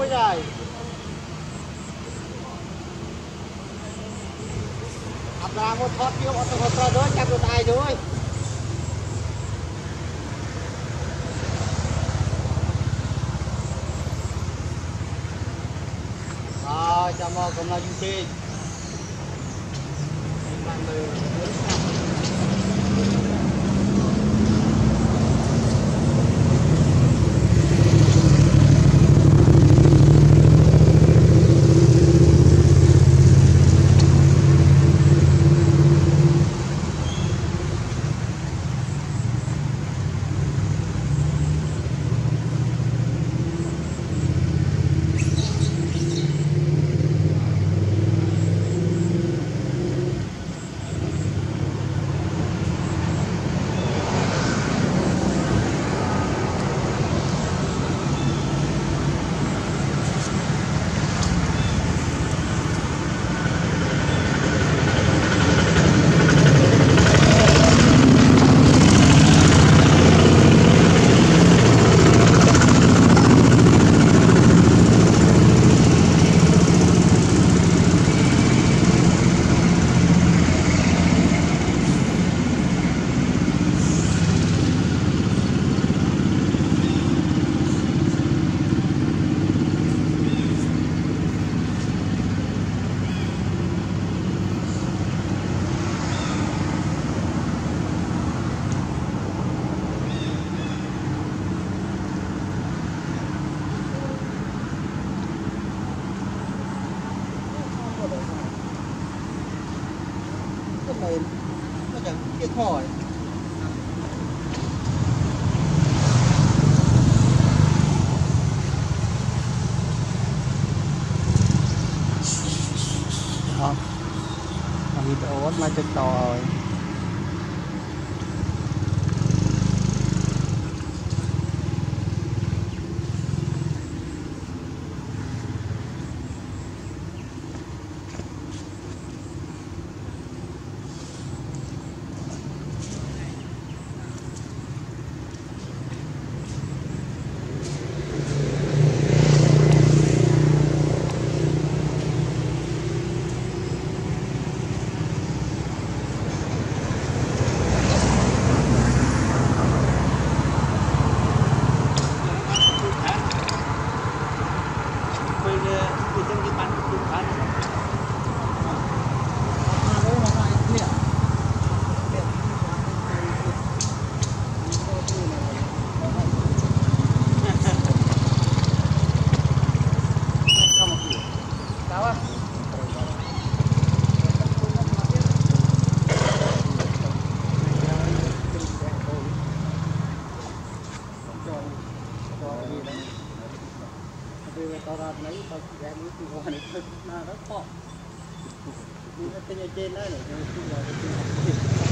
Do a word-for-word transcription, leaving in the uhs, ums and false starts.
quá trời. Hạt ra một thoát kêu một thoát ra đứa chăm được ai đứa. Rồi chăm mơ cũng là du tiên. Thôi không làm gì đâu mà chết to rồi. Hãy subscribe cho kênh Ghiền Mì Gõ để không bỏ lỡ những video hấp dẫn.